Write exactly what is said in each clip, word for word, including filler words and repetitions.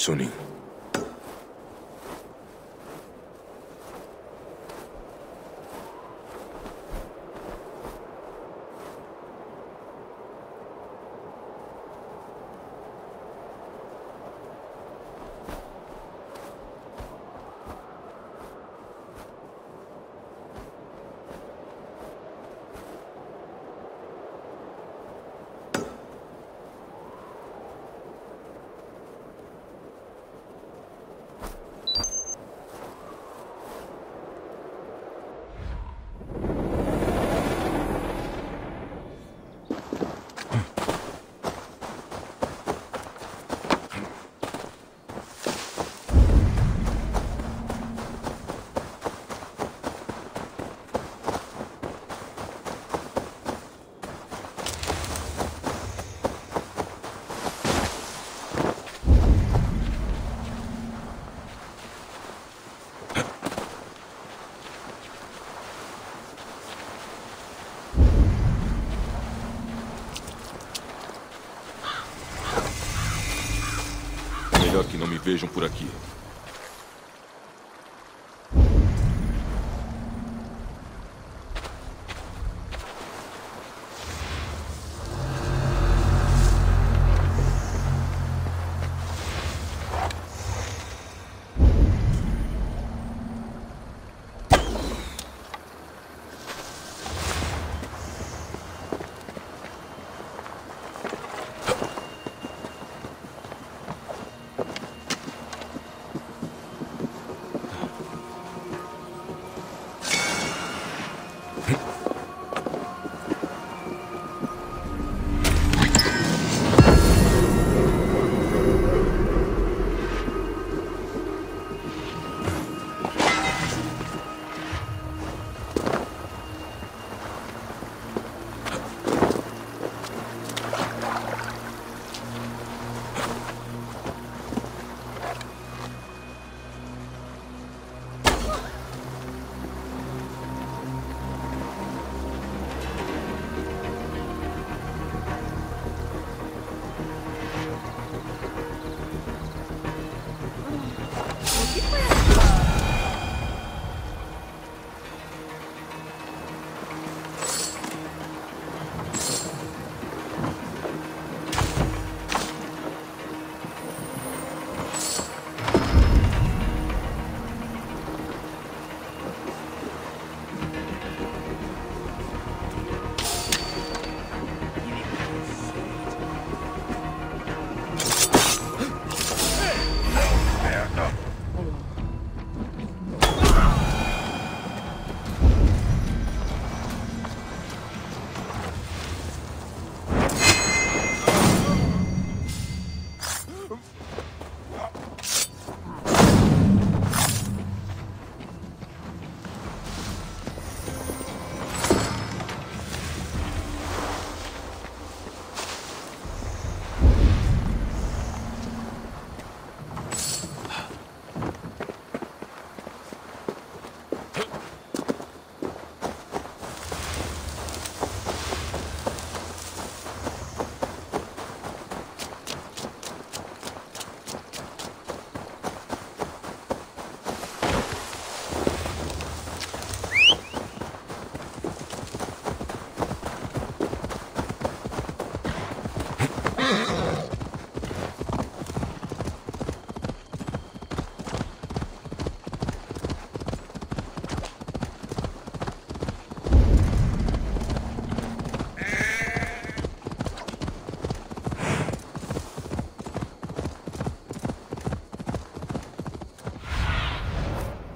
Sunni. Melhor que não me vejam por aqui.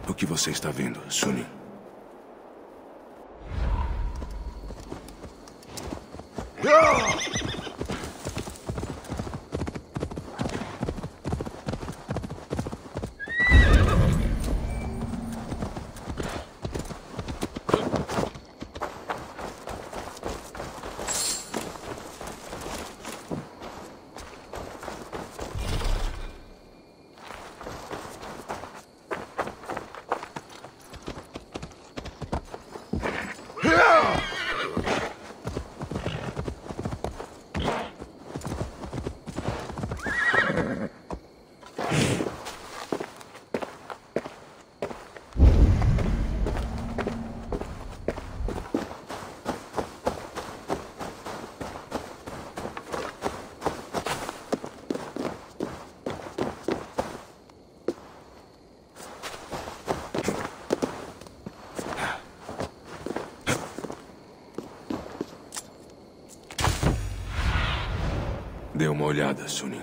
O que você está vendo, Sunni? Dê uma olhada, Sunni.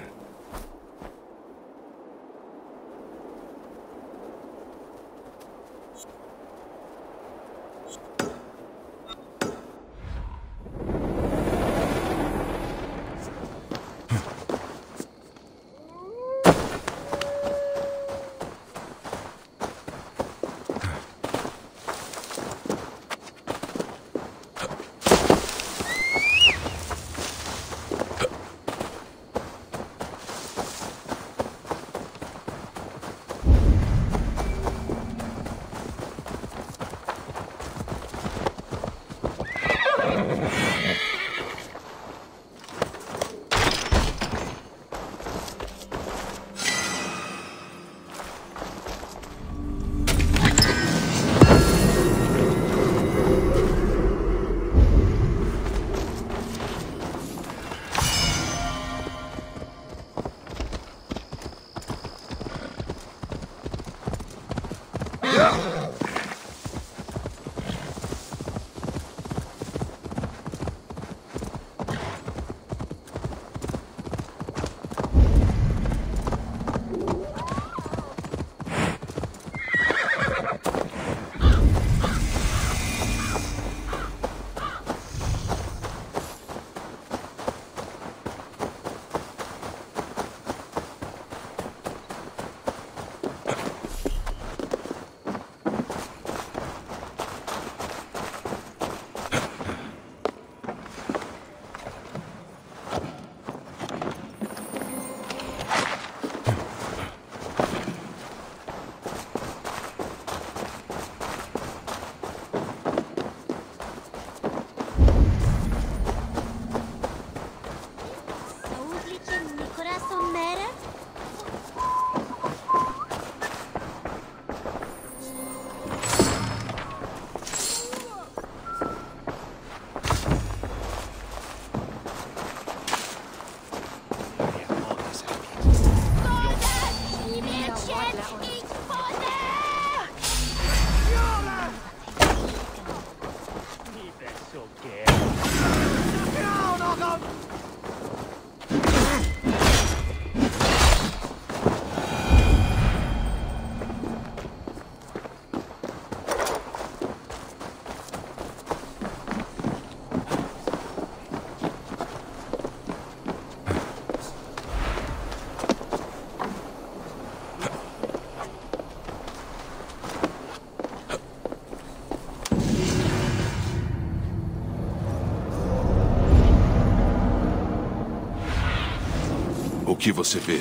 O que você vê?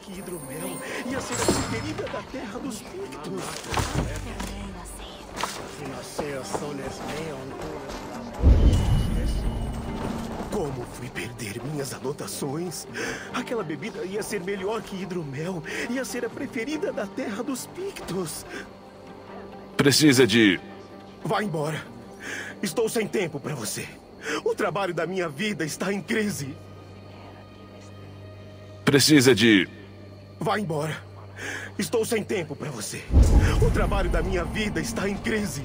Que hidromel ia ser a preferida da terra dos Pictos. Como fui perder minhas anotações? Aquela bebida ia ser melhor que hidromel, ia ser a preferida da terra dos Pictos. Precisa de... Vá embora. Estou sem tempo para você. O trabalho da minha vida está em crise. Precisa de... Vá embora. Estou sem tempo para você. O trabalho da minha vida está em crise.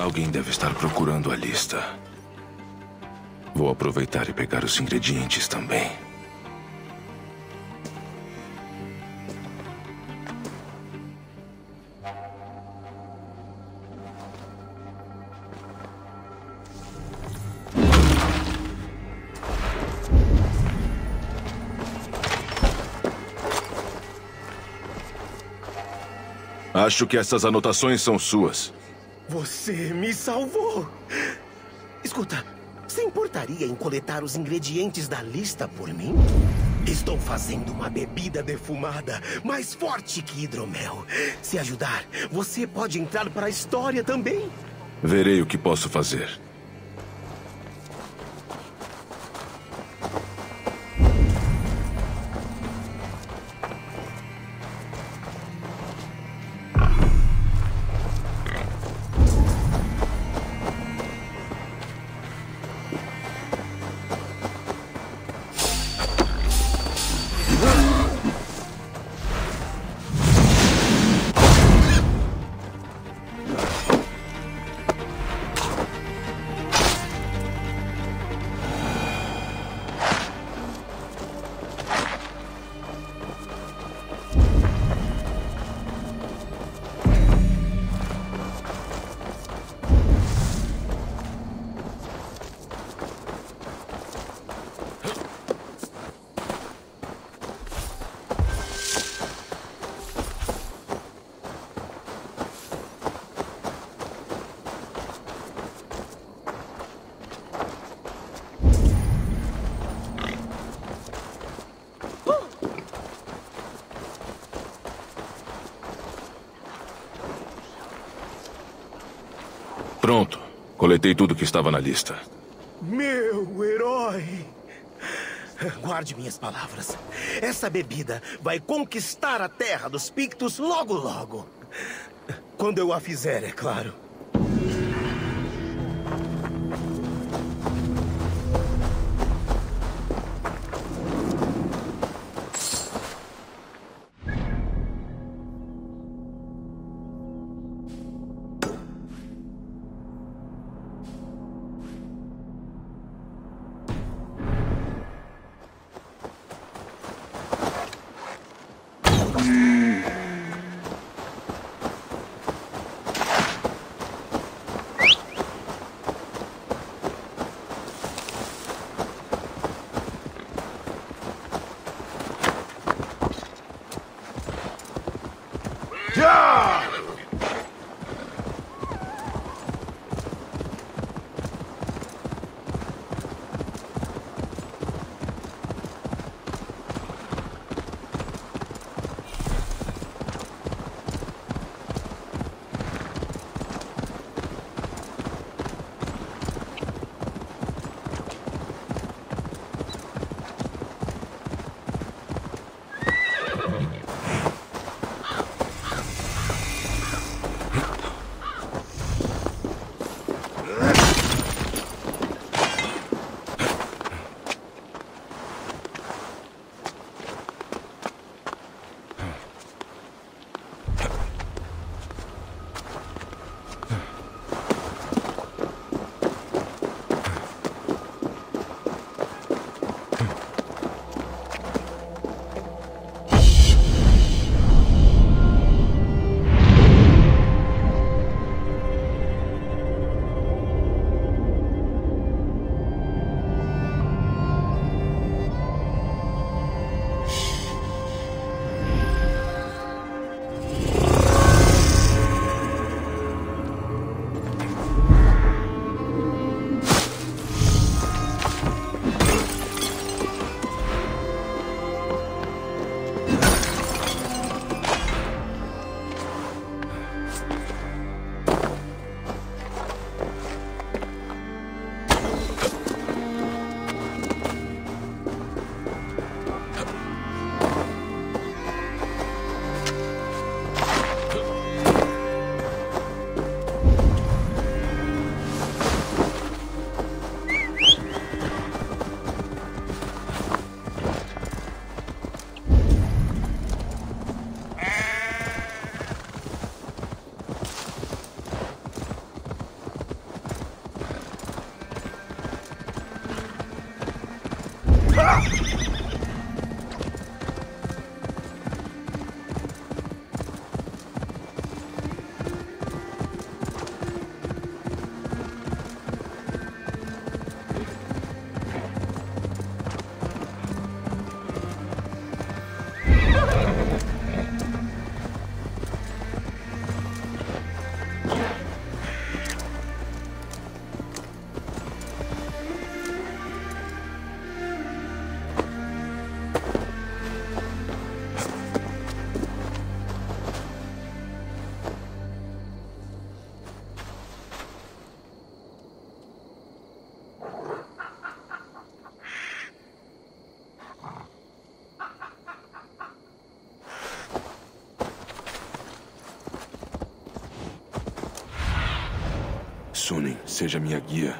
Alguém deve estar procurando a lista. Vou aproveitar e pegar os ingredientes também. Acho que essas anotações são suas. Você me salvou! Escuta, se importaria em coletar os ingredientes da lista por mim? Estou fazendo uma bebida defumada, mais forte que hidromel. Se ajudar, você pode entrar para a história também. Verei o que posso fazer. Pronto. Coletei tudo que estava na lista. Meu herói! Guarde minhas palavras. Essa bebida vai conquistar a terra dos Pictos logo, logo. Quando eu a fizer, é claro. Sunni seja minha guia.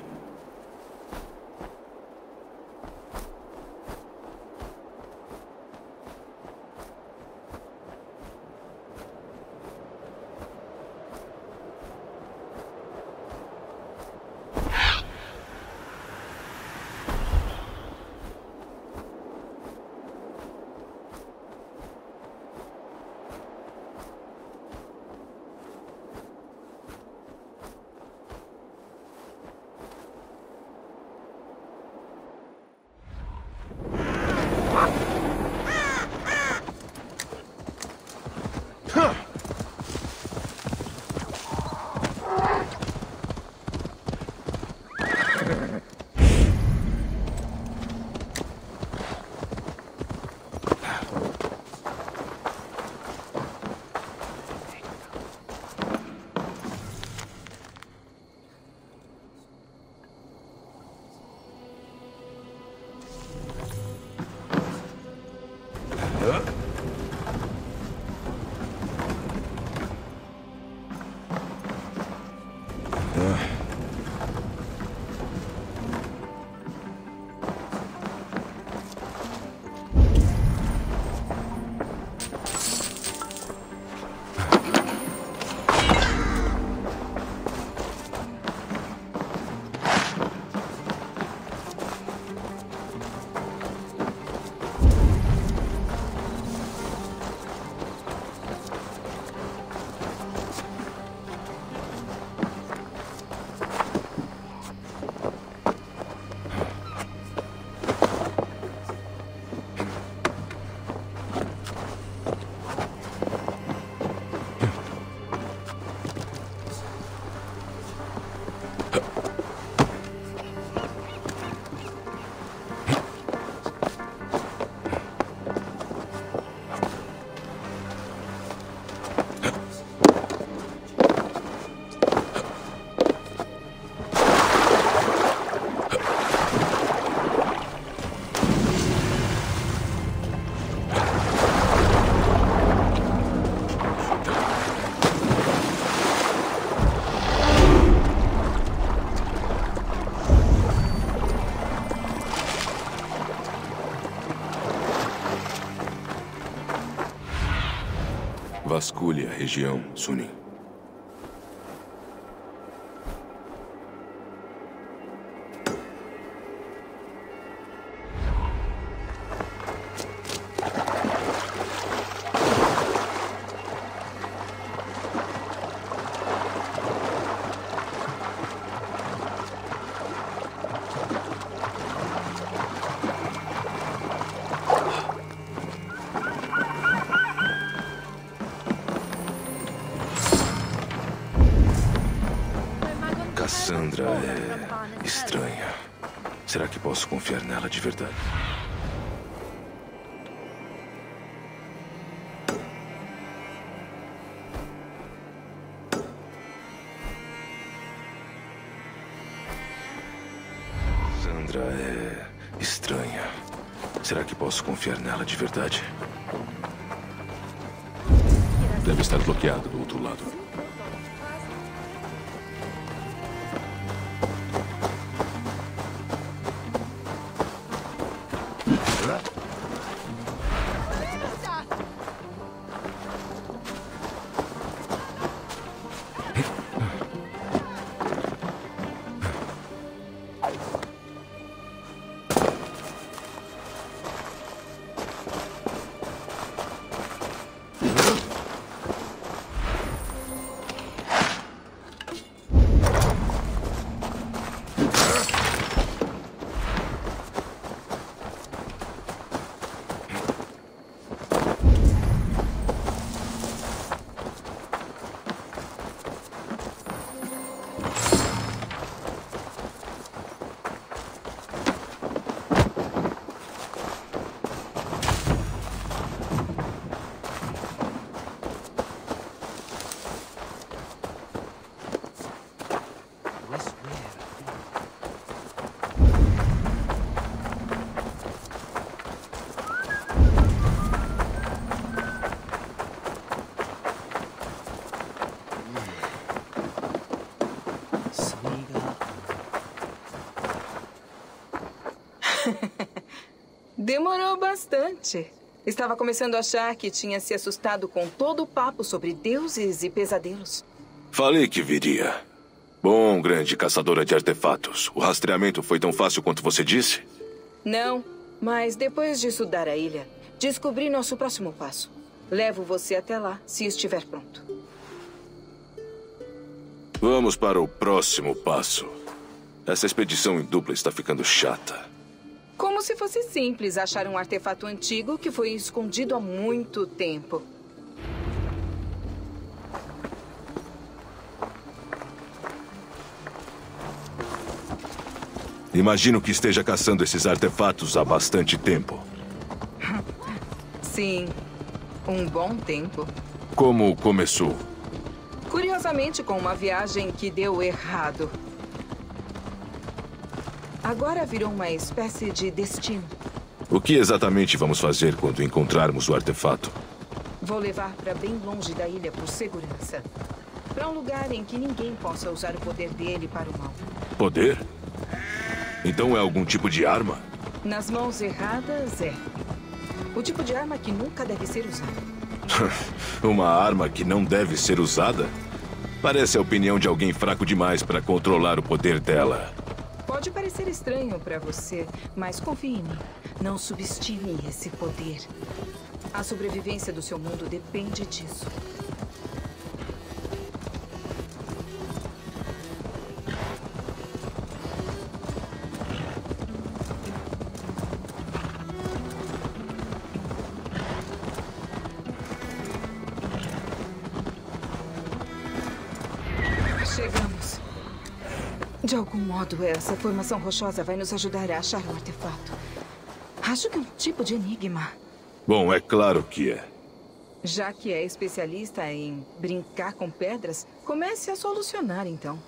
Vasculhe a região, Sunni. Sandra é estranha. Será que posso confiar nela de verdade? Sandra é estranha. Será que posso confiar nela de verdade? Deve estar bloqueado do outro lado. Demorou bastante. Estava começando a achar que tinha se assustado com todo o papo sobre deuses e pesadelos. Falei que viria. Bom, grande caçadora de artefatos. O rastreamento foi tão fácil quanto você disse? Não, mas depois de estudar a ilha, descobri nosso próximo passo. Levo você até lá, se estiver pronto. Vamos para o próximo passo. Essa expedição em dupla está ficando chata. Como se fosse simples achar um artefato antigo que foi escondido há muito tempo. Imagino que esteja caçando esses artefatos há bastante tempo. Sim, um bom tempo. Como começou? Curiosamente, com uma viagem que deu errado. Agora virou uma espécie de destino. O que exatamente vamos fazer quando encontrarmos o artefato? Vou levar para bem longe da ilha por segurança. Para um lugar em que ninguém possa usar o poder dele para o mal. Poder? Então é algum tipo de arma? Nas mãos erradas, é. O tipo de arma que nunca deve ser usada. Uma arma que não deve ser usada? Parece a opinião de alguém fraco demais para controlar o poder dela. Pode parecer estranho para você, mas confie em mim. Não subestime esse poder. A sobrevivência do seu mundo depende disso. Chegamos. De algum modo, essa formação rochosa vai nos ajudar a achar o artefato. Acho que é um tipo de enigma. Bom, é claro que é. Já que é especialista em brincar com pedras, comece a solucionar, então.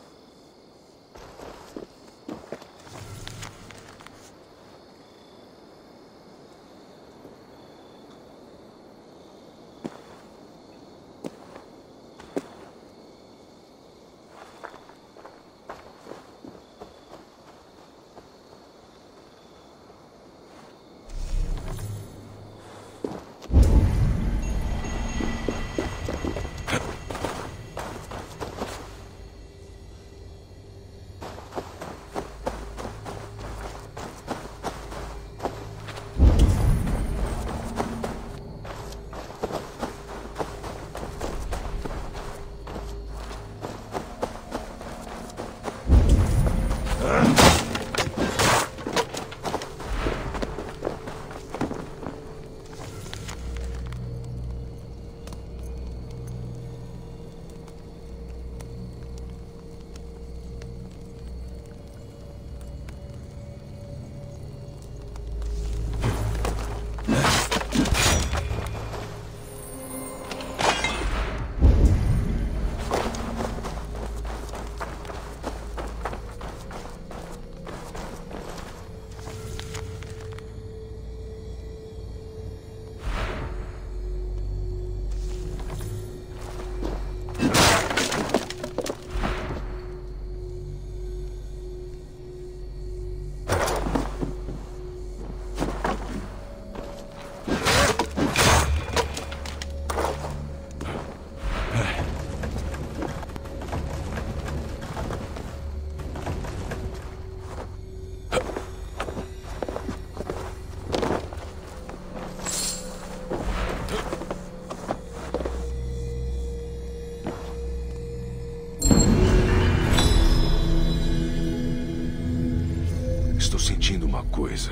Coisa,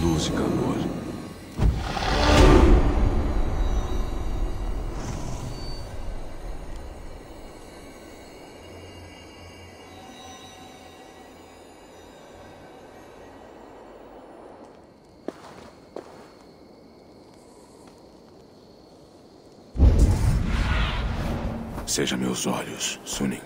luz e calor. Seja meus olhos, Sunni.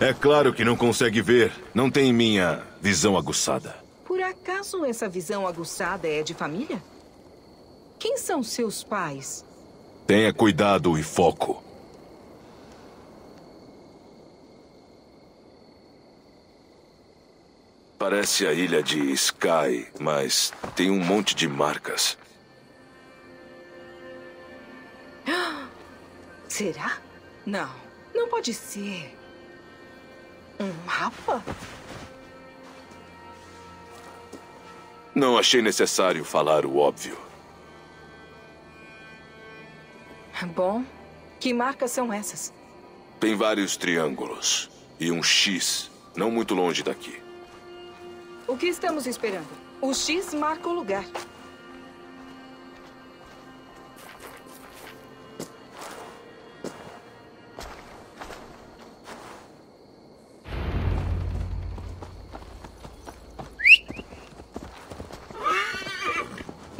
É claro que não consegue ver. Não tem minha visão aguçada. Por acaso essa visão aguçada é de família? Quem são seus pais? Tenha cuidado e foco. Parece a ilha de Skye, mas tem um monte de marcas. Será? Não, não pode ser. Um mapa? Não achei necessário falar o óbvio. Bom, que marcas são essas? Tem vários triângulos e um X, não muito longe daqui. O que estamos esperando? O X marca o lugar.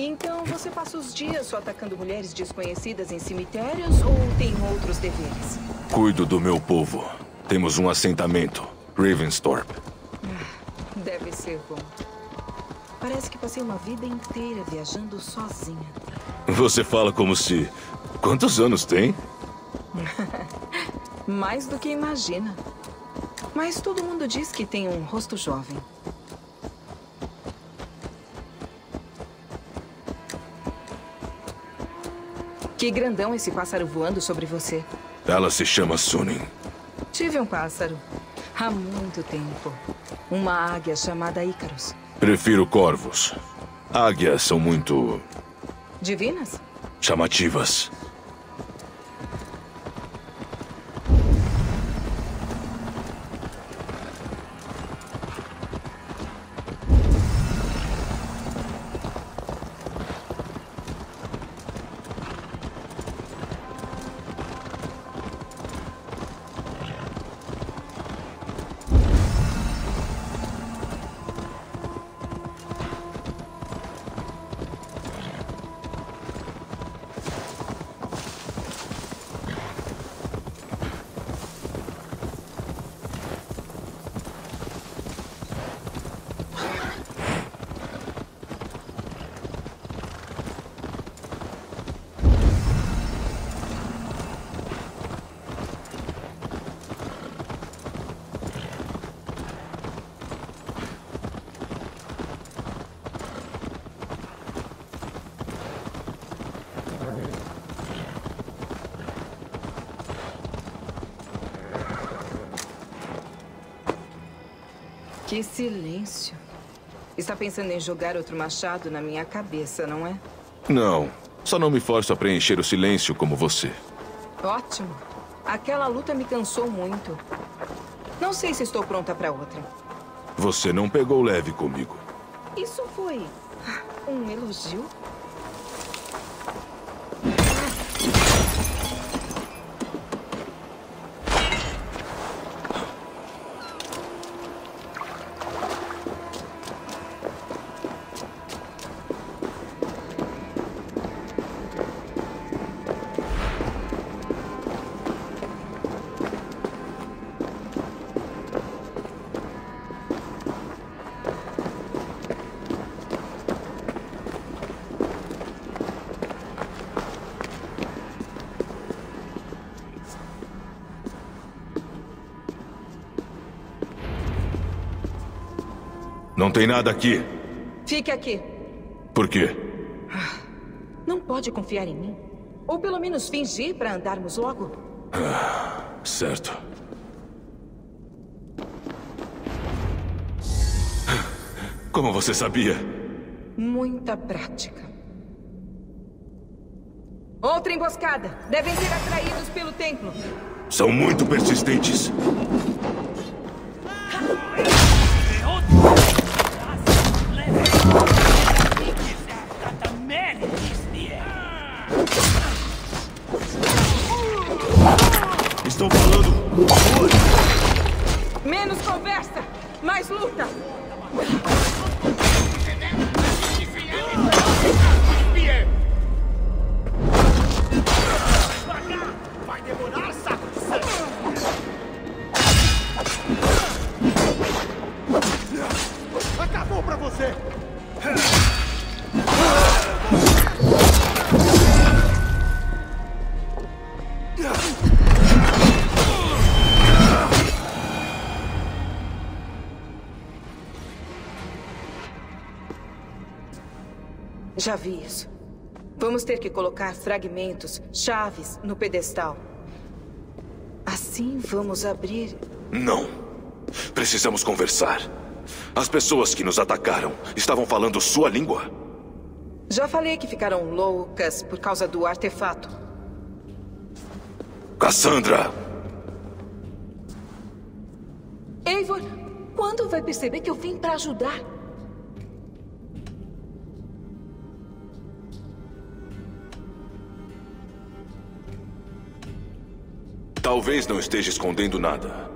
Então você passa os dias só atacando mulheres desconhecidas em cemitérios ou tem outros deveres? Cuido do meu povo. Temos um assentamento, Ravensthorpe. Deve ser bom. Parece que passei uma vida inteira viajando sozinha. Você fala como se... Quantos anos tem? Mais do que imagina. Mas todo mundo diz que tem um rosto jovem. Que grandão esse pássaro voando sobre você. Ela se chama Sunni. Tive um pássaro. Há muito tempo. Uma águia chamada Icarus. Prefiro corvos. Águias são muito... divinas? Chamativas. Que silêncio. Está pensando em jogar outro machado na minha cabeça, não é? Não. Só não me forço a preencher o silêncio como você. Ótimo. Aquela luta me cansou muito. Não sei se estou pronta para outra. Você não pegou leve comigo. Isso foi um elogio? Não tem nada aqui. Fique aqui. Por quê? Não pode confiar em mim. Ou pelo menos fingir para andarmos logo. Ah, certo. Como você sabia? Muita prática. Outra emboscada. Devem ser atraídos pelo templo. São muito persistentes. Estou falando... Menos conversa, mais luta! Vai demorar, saco de sangue! Já vi isso. Vamos ter que colocar fragmentos, chaves, no pedestal. Assim vamos abrir... Não. Precisamos conversar. As pessoas que nos atacaram estavam falando sua língua. Já falei que ficaram loucas por causa do artefato. Cassandra! Eivor, quando vai perceber que eu vim pra ajudar? Talvez não esteja escondendo nada.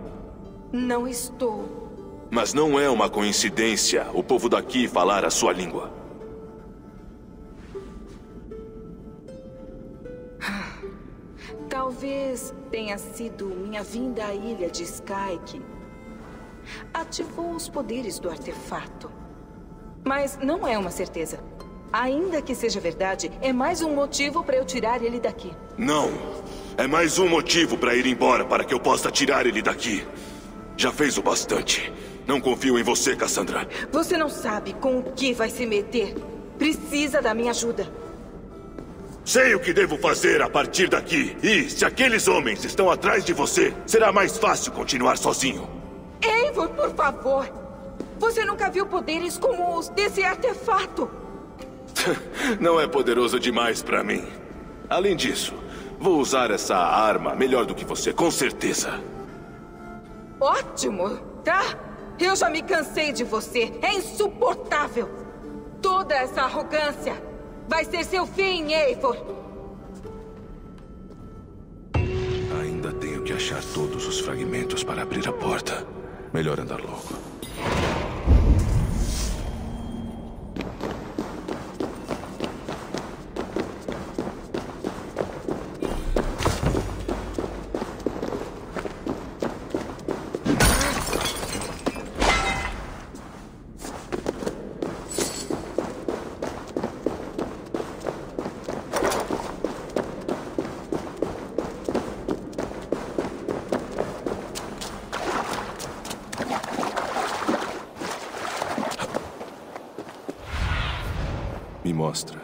Não estou. Mas não é uma coincidência o povo daqui falar a sua língua. Talvez tenha sido minha vinda à ilha de Skye que ativou os poderes do artefato. Mas não é uma certeza. Ainda que seja verdade, é mais um motivo para eu tirar ele daqui. Não! É mais um motivo para ir embora, para que eu possa tirar ele daqui. Já fez o bastante. Não confio em você, Cassandra. Você não sabe com o que vai se meter. Precisa da minha ajuda. Sei o que devo fazer a partir daqui. E, se aqueles homens estão atrás de você, será mais fácil continuar sozinho. Eivor, por favor. Você nunca viu poderes como os desse artefato. Não é poderoso demais para mim. Além disso... vou usar essa arma melhor do que você, com certeza. Ótimo, tá? Eu já me cansei de você. É insuportável. Toda essa arrogância vai ser seu fim, Eivor. Ainda tenho que achar todos os fragmentos para abrir a porta. Melhor andar logo. Mostra.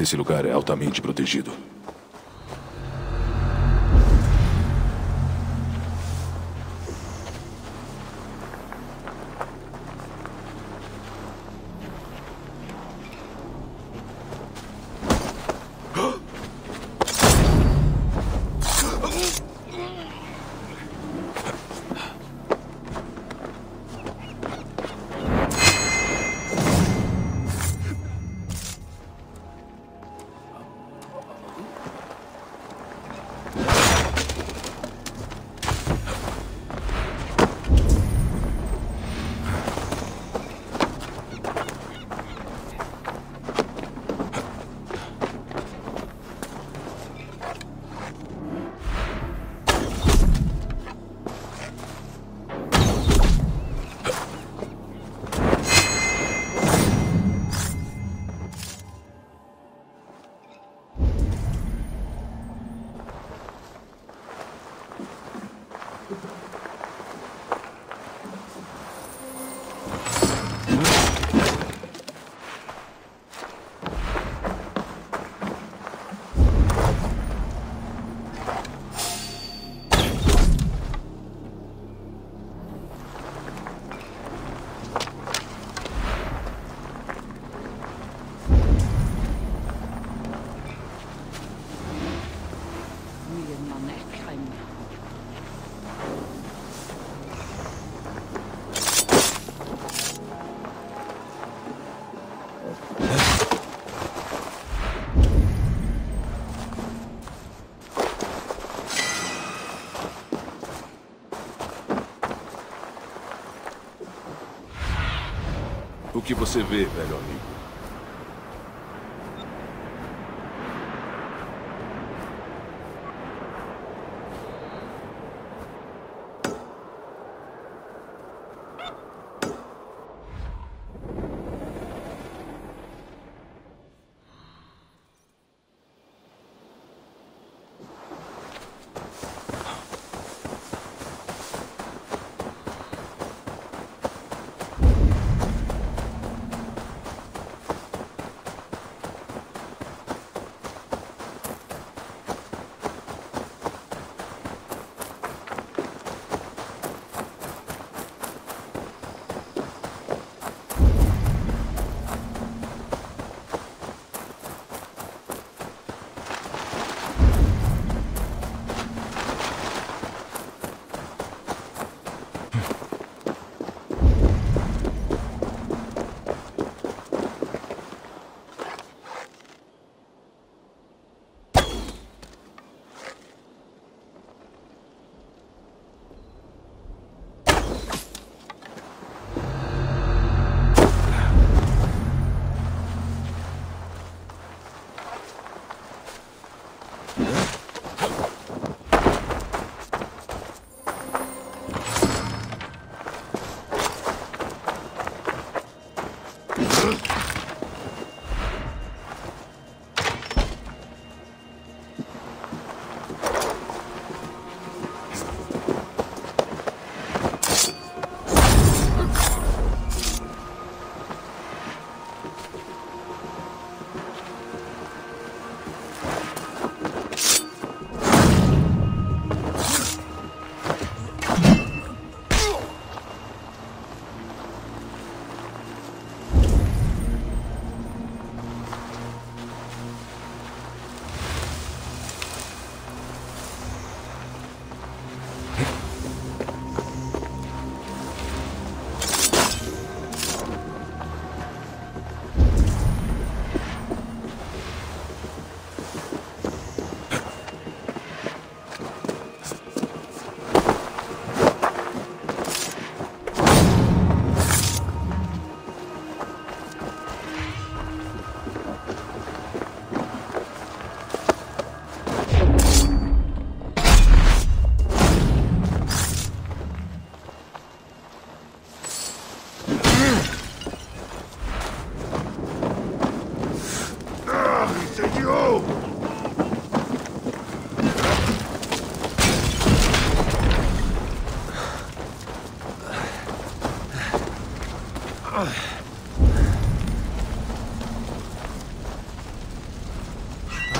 Esse lugar é altamente protegido. O que você vê, velho amigo?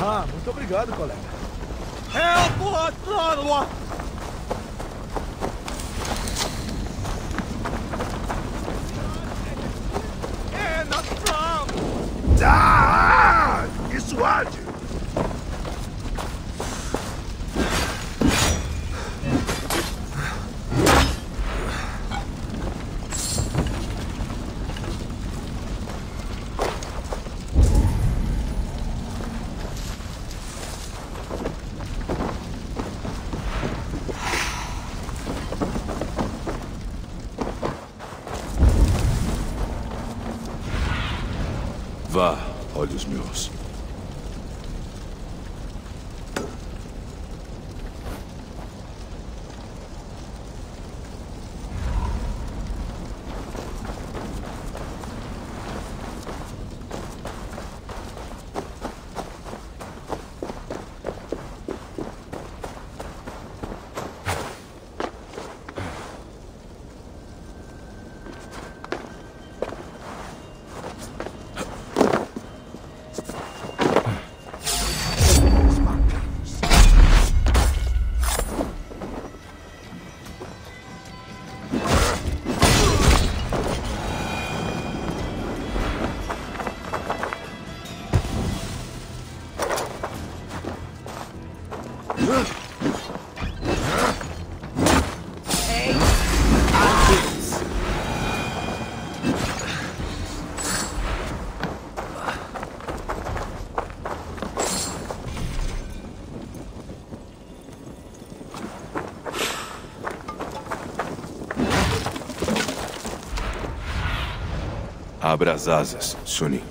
Ah, muito obrigado, colega. Help! Ah! Isso arde! Vá, olhos meus. Abra as asas, Sunni.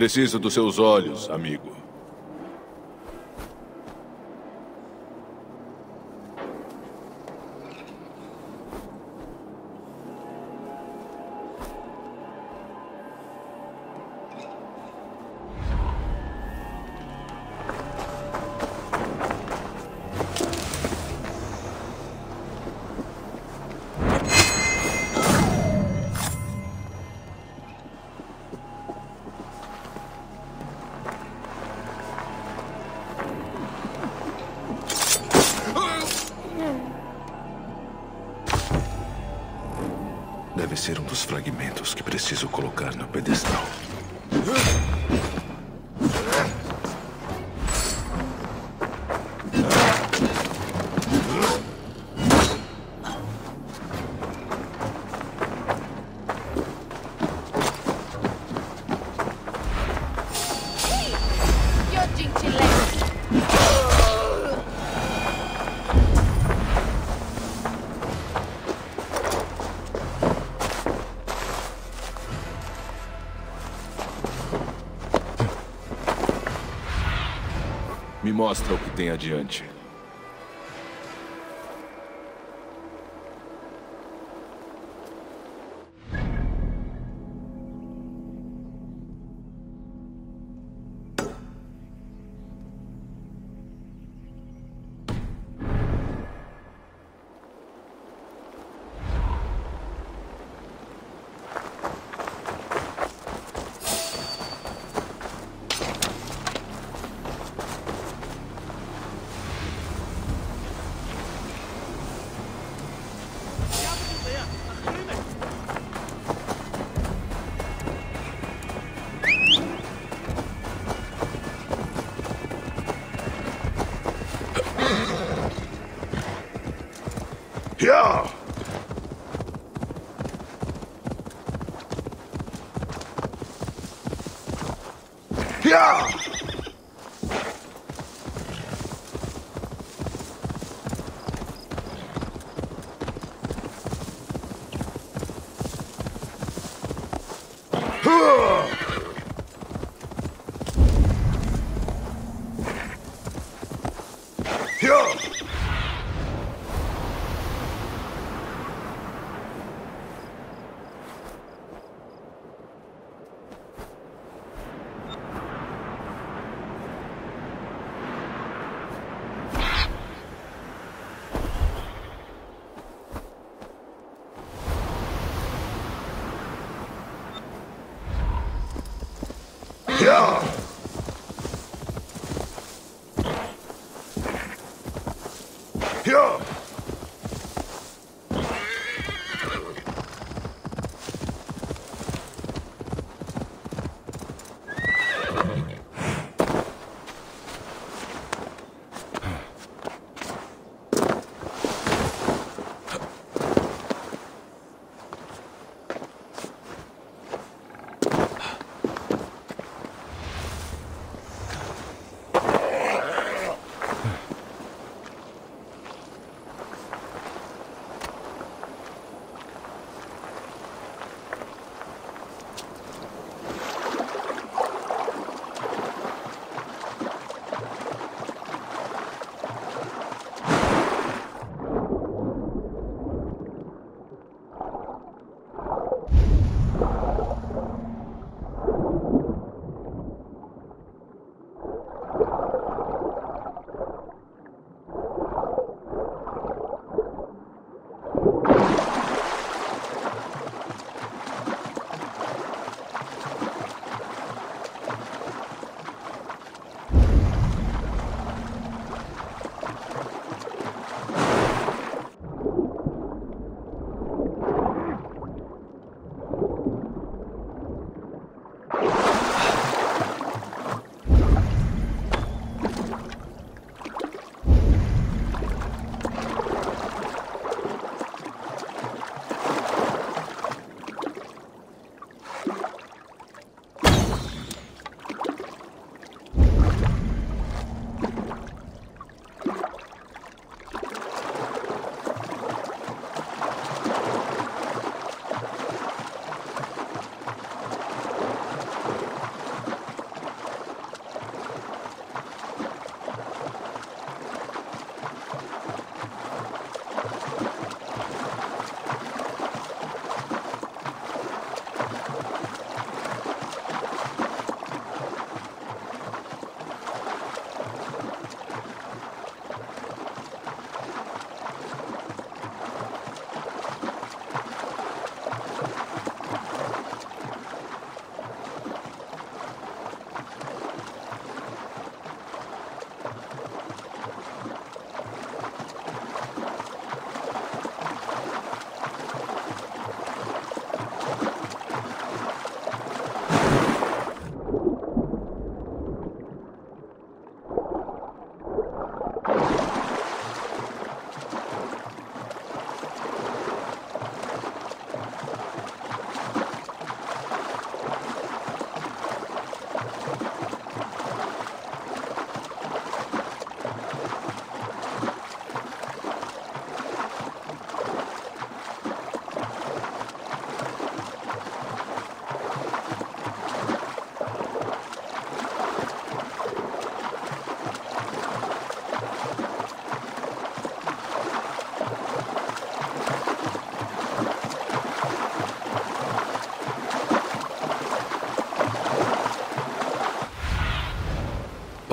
Preciso dos seus olhos, amigo. Deve ser um dos fragmentos que preciso colocar no pedestal. Mostra o que tem adiante.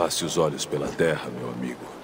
Passe os olhos pela terra, meu amigo.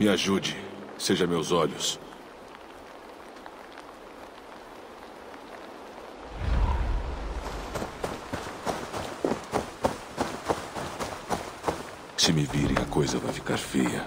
Me ajude, seja meus olhos. Se me virem, a coisa vai ficar feia.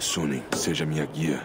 Sunni, seja minha guia.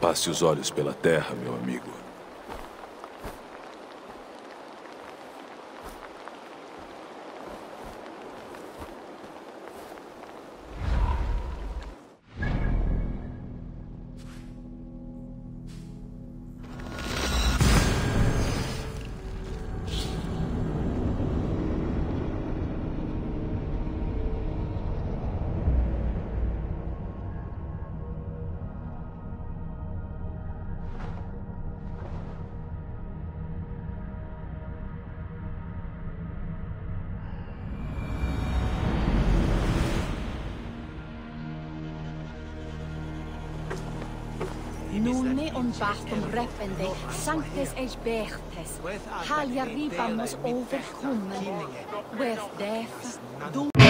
Passe os olhos pela terra, meu amigo. Nune on vastum repende, sanctes expertes, halia rivamus overcomen, with death, doom.